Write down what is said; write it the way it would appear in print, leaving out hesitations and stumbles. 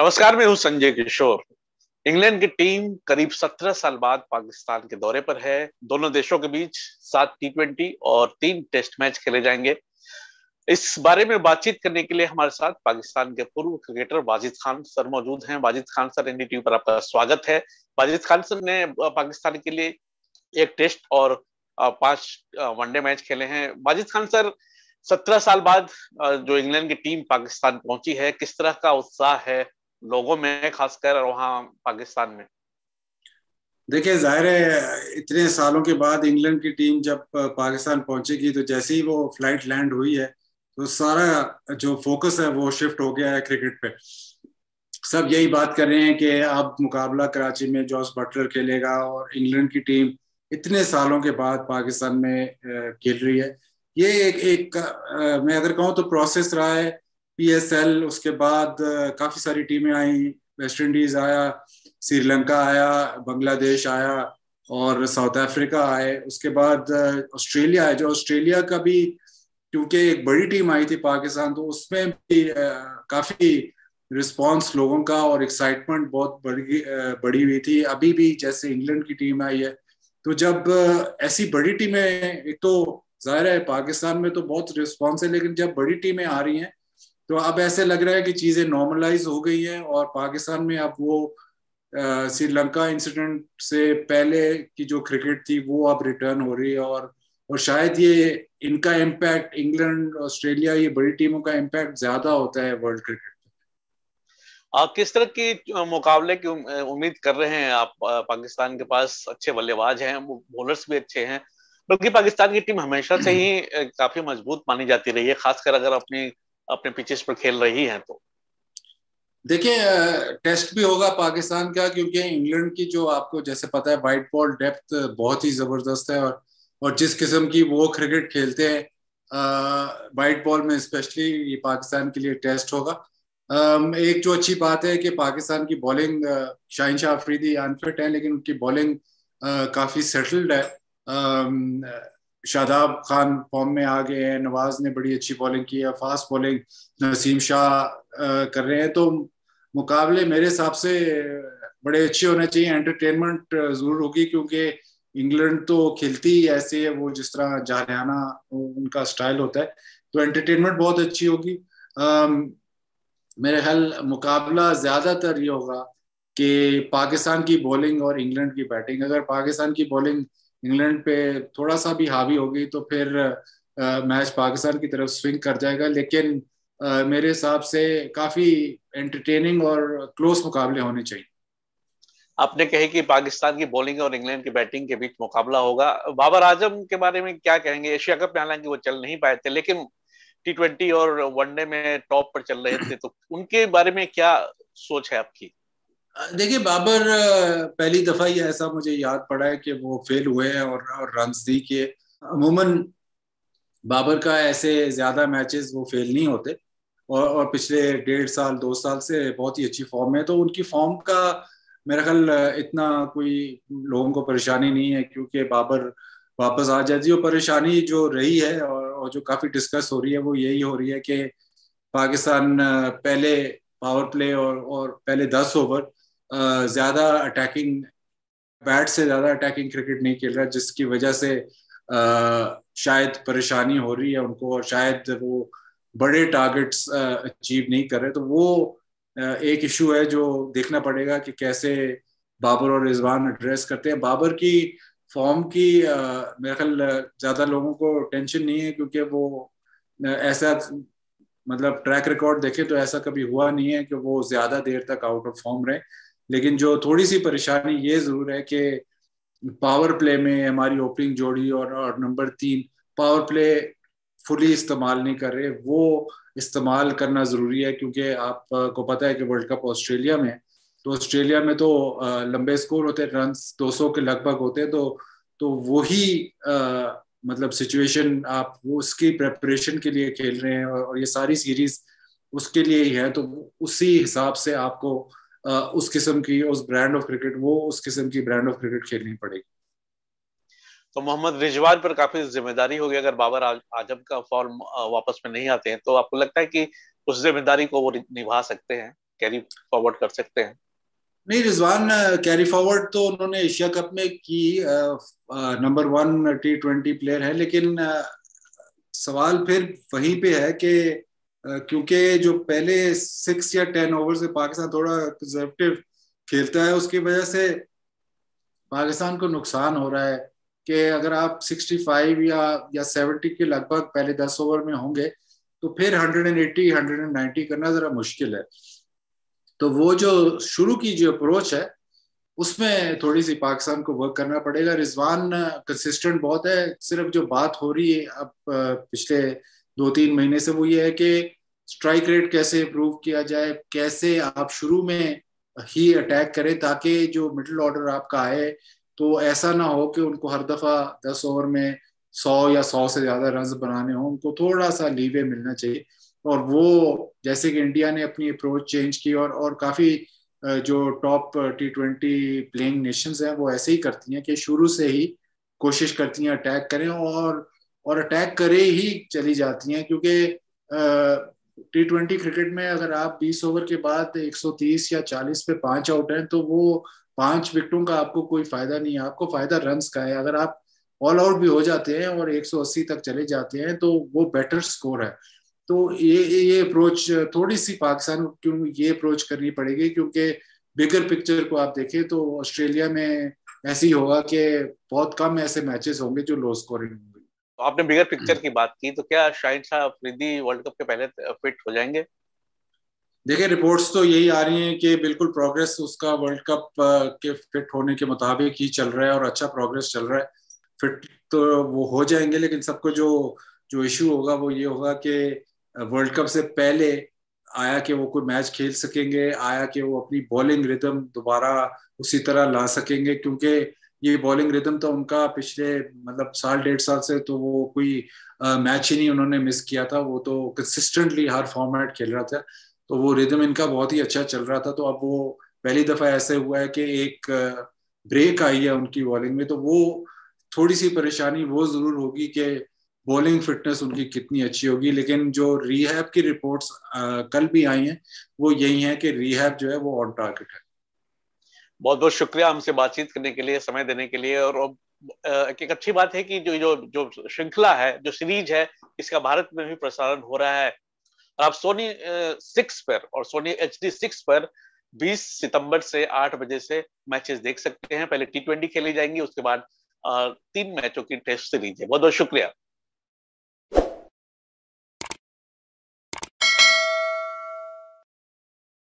नमस्कार, मैं हूं संजय किशोर। इंग्लैंड की टीम करीब 17 साल बाद पाकिस्तान के दौरे पर है। दोनों देशों के बीच 7 T20 और 3 टेस्ट मैच खेले जाएंगे। इस बारे में बातचीत करने के लिए हमारे साथ पाकिस्तान के पूर्व क्रिकेटर वाजिद खान सर मौजूद हैं। वाजिद खान सर, एनडीटीवी पर आपका स्वागत है। वाजिद खान सर ने पाकिस्तान के लिए 1 टेस्ट और 5 वनडे मैच खेले हैं। वाजिद खान सर, 17 साल बाद जो इंग्लैंड की टीम पाकिस्तान पहुंची है, किस तरह का उत्साह है लोगों में, खासकर वहाँ पाकिस्तान में? देखिए, जाहिर है इतने सालों के बाद इंग्लैंड की टीम जब पाकिस्तान पहुंचेगी तो जैसे ही वो फ्लाइट लैंड हुई है तो सारा जो फोकस है वो शिफ्ट हो गया है क्रिकेट पे। सब यही बात कर रहे हैं कि अब मुकाबला कराची में जॉस बटलर खेलेगा और इंग्लैंड की टीम इतने सालों के बाद पाकिस्तान में खेल रही है। ये एक मैं अगर कहूँ तो प्रोसेस रहा है। PSL, उसके बाद काफ़ी सारी टीमें आई, वेस्ट इंडीज़ आया, श्रीलंका आया, बांग्लादेश आया और साउथ अफ्रीका आए। उसके बाद ऑस्ट्रेलिया आया, जो ऑस्ट्रेलिया का भी क्योंकि एक बड़ी टीम आई थी पाकिस्तान, तो उसमें भी काफ़ी रिस्पांस लोगों का और एक्साइटमेंट बहुत बड़ी हुई थी। अभी भी जैसे इंग्लैंड की टीम आई है तो जब ऐसी बड़ी टीमें, एक तो ज़ाहिर है पाकिस्तान में तो बहुत रिस्पॉन्स है, लेकिन जब बड़ी टीमें आ रही हैं तो अब ऐसे लग रहा है कि चीज़ें नॉर्मलाइज हो गई हैं। और पाकिस्तान में अब वो श्रीलंका इंसिडेंट से पहले की जो क्रिकेट थी वो अब रिटर्न हो रही है। और शायद ये इनका इम्पैक्ट, इंग्लैंड, ऑस्ट्रेलिया, ये बड़ी टीमों का इम्पैक्ट ज़्यादा होता है वर्ल्ड क्रिकेट में। आप किस तरह के मुकाबले की उम्मीद कर रहे हैं? आप पाकिस्तान के पास अच्छे बल्लेबाज हैं, बॉलर्स भी अच्छे हैं, बल्कि पाकिस्तान की टीम हमेशा से ही काफ़ी मजबूत मानी जाती रही है, खासकर अगर अपने पिचेस पर खेल रही हैं तो। देखिए, टेस्ट भी होगा पाकिस्तान का, क्योंकि इंग्लैंड की जो आपको जैसे पता है वाइट बॉल डेप्थ बहुत ही ज़बरदस्त है और जिस किस्म की वो क्रिकेट खेलते हैं वाइट बॉल में स्पेशली, ये पाकिस्तान के लिए टेस्ट होगा। एक जो अच्छी बात है कि पाकिस्तान की बॉलिंग, शाहीन शाह अफरीदी अनफिट हैं लेकिन उनकी बॉलिंग काफ़ी सेटल्ड है। शादाब खान फॉर्म में आ गए हैं, नवाज ने बड़ी अच्छी बॉलिंग की है, फास्ट बॉलिंग नसीम शाह कर रहे हैं। तो मुकाबले मेरे हिसाब से बड़े अच्छे होने चाहिए। एंटरटेनमेंट ज़रूर होगी, क्योंकि इंग्लैंड तो खेलती ही ऐसे है, वो जिस तरह जालियाना उनका स्टाइल होता है, तो एंटरटेनमेंट बहुत अच्छी होगी। मेरे ख्याल मुकाबला ज़्यादातर ये होगा कि पाकिस्तान की बॉलिंग और इंग्लैंड की बैटिंग। अगर पाकिस्तान की बॉलिंग इंग्लैंड पे थोड़ा सा भी हावी हो गई तो फिर मैच पाकिस्तान की तरफ स्विंग कर जाएगा। लेकिन मेरे हिसाब से काफी एंटरटेनिंग और क्लोज मुकाबले होने चाहिए। आपने कहे कि पाकिस्तान की बॉलिंग और इंग्लैंड की बैटिंग के बीच मुकाबला होगा। बाबर आजम के बारे में क्या कहेंगे? एशिया कप में हालांकि वो चल नहीं पाए थे, लेकिन T20 और वनडे में टॉप पर चल रहे थे, तो उनके बारे में क्या सोच है आपकी? देखिए, बाबर पहली दफ़ा ही ऐसा मुझे याद पड़ा है कि वो फेल हुए हैं और रन्स नहीं किए। अमूमन बाबर का ऐसे ज़्यादा मैचेस वो फेल नहीं होते और पिछले 1.5 साल 2 साल से बहुत ही अच्छी फॉर्म है, तो उनकी फॉर्म का मेरा ख्याल इतना कोई लोगों को परेशानी नहीं है, क्योंकि बाबर वापस आ जाती है। परेशानी जो रही है और जो काफ़ी डिस्कस हो रही है वो यही हो रही है कि पाकिस्तान पहले पावर प्ले और पहले 10 ओवर ज़्यादा अटैकिंग, बैट से ज़्यादा अटैकिंग क्रिकेट नहीं खेल रहा, जिसकी वजह से शायद परेशानी हो रही है उनको और शायद वो बड़े टारगेट्स अचीव नहीं कर रहे। तो वो एक इशू है जो देखना पड़ेगा कि कैसे बाबर और रिजवान एड्रेस करते हैं। बाबर की फॉर्म की मेरे ख्याल ज़्यादा लोगों को टेंशन नहीं है, क्योंकि वो ऐसा मतलब ट्रैक रिकॉर्ड देखें तो ऐसा कभी हुआ नहीं है कि वो ज़्यादा देर तक आउट ऑफ फॉर्म रहे। लेकिन जो थोड़ी सी परेशानी ये ज़रूर है कि पावर प्ले में हमारी ओपनिंग जोड़ी और नंबर 3 पावर प्ले फुली इस्तेमाल नहीं कर रहे। वो इस्तेमाल करना ज़रूरी है, क्योंकि आपको पता है कि वर्ल्ड कप ऑस्ट्रेलिया में, तो ऑस्ट्रेलिया में तो लंबे स्कोर होते हैं, रन्स 200 के लगभग होते हैं, तो वही मतलब सिचुएशन आप वो उसकी प्रेपरेशन के लिए खेल रहे हैं और ये सारी सीरीज उसके लिए ही है। तो उसी हिसाब से आपको उस किस्म की ब्रांड ऑफ क्रिकेट खेलनी पड़ेगी। तो मोहम्मद रिजवान पर काफी जिम्मेदारी होगी अगर बाबर आजम का फॉर्म वापस में नहीं आते हैं, तो आपको लगता है कि उस जिम्मेदारी को वो निभा सकते हैं? कैरी फॉरवर्ड कर सकते हैं? नहीं रिजवान, कैरी फॉरवर्ड तो उन्होंने एशिया कप में की, नंबर 1 T20 प्लेयर है, लेकिन सवाल फिर वहीं पे है कि क्योंकि जो पहले 6 या 10 ओवर से पाकिस्तान थोड़ा कंजर्वेटिव खेलता है, उसकी वजह से पाकिस्तान को नुकसान हो रहा है कि अगर आप 65 या 70 के लगभग पहले 10 ओवर में होंगे तो फिर 180 190 करना जरा मुश्किल है। तो वो जो शुरू की जो अप्रोच है उसमें थोड़ी सी पाकिस्तान को वर्क करना पड़ेगा। रिजवान कंसिस्टेंट बहुत है, सिर्फ जो बात हो रही है अब पिछले 2-3 महीने से वो ये है कि स्ट्राइक रेट कैसे इम्प्रूव किया जाए, कैसे आप शुरू में ही अटैक करें ताकि जो मिडिल ऑर्डर आपका आए तो ऐसा ना हो कि उनको हर दफ़ा 10 ओवर में 100 या 100 से ज़्यादा रन बनाने हों, उनको थोड़ा सा लीवे मिलना चाहिए। और वो जैसे कि इंडिया ने अपनी अप्रोच चेंज की और काफ़ी जो टॉप T20 प्लेइंग नेशंस हैं वो ऐसे ही करती हैं कि शुरू से ही कोशिश करती हैं अटैक करें और अटैक करे ही चली जाती हैं, क्योंकि T20 क्रिकेट में अगर आप 20 ओवर के बाद 130 या 40 पे 5 आउट हैं तो वो 5 विकेटों का आपको कोई फायदा नहीं है, आपको फायदा रन्स का है। अगर आप ऑल आउट भी हो जाते हैं और 180 तक चले जाते हैं तो वो बेटर स्कोर है। तो ये अप्रोच थोड़ी सी पाकिस्तान को ये अप्रोच करनी पड़ेगी, क्योंकि बिगर पिक्चर को आप देखें तो ऑस्ट्रेलिया में ऐसे ही होगा कि बहुत कम ऐसे मैचेस होंगे जो लो स्कोरिंग होंगे। तो आपने बिगर पिक्चर की बात की, तो क्या शाहीन शाह अफरीदी वर्ल्ड कप के पहले फिट हो जाएंगे? देखिए रिपोर्ट्स तो यही आ रही हैं कि बिल्कुल प्रोग्रेस उसका वर्ल्ड कप के फिट होने के मुताबिक ही चल रहा है और अच्छा प्रोग्रेस चल रहा है। फिट तो वो हो जाएंगे, लेकिन सबको जो इशू होगा वो ये होगा कि वर्ल्ड कप से पहले आया कि वो कोई मैच खेल सकेंगे, आया कि वो अपनी बॉलिंग रिदम दोबारा उसी तरह ला सकेंगे, क्योंकि ये बॉलिंग रिदम तो उनका पिछले मतलब साल 1.5 साल से तो वो कोई मैच ही नहीं उन्होंने मिस किया था, वो तो कंसिस्टेंटली हर फॉर्मेट खेल रहा था, तो वो रिदम इनका बहुत ही अच्छा चल रहा था। तो अब वो पहली दफ़ा ऐसे हुआ है कि एक ब्रेक आई है उनकी बॉलिंग में, तो वो थोड़ी सी परेशानी वो ज़रूर होगी कि बॉलिंग फिटनेस उनकी कितनी अच्छी होगी। लेकिन जो रीहैब की रिपोर्ट्स कल भी आई हैं वो यही है कि रीहैब जो है वो ऑन टारगेट है। बहुत बहुत शुक्रिया हमसे बातचीत करने के लिए, समय देने के लिए। और एक अच्छी बात है कि जो जो जो श्रृंखला है, जो सीरीज है, इसका भारत में भी प्रसारण हो रहा है। आप सोनी 6 पर और सोनी HD 6 पर 20 सितंबर से 8 बजे से मैचेस देख सकते हैं। पहले T20 खेली जाएंगी, उसके बाद 3 मैचों की टेस्ट सीरीज है। बहुत बहुत शुक्रिया।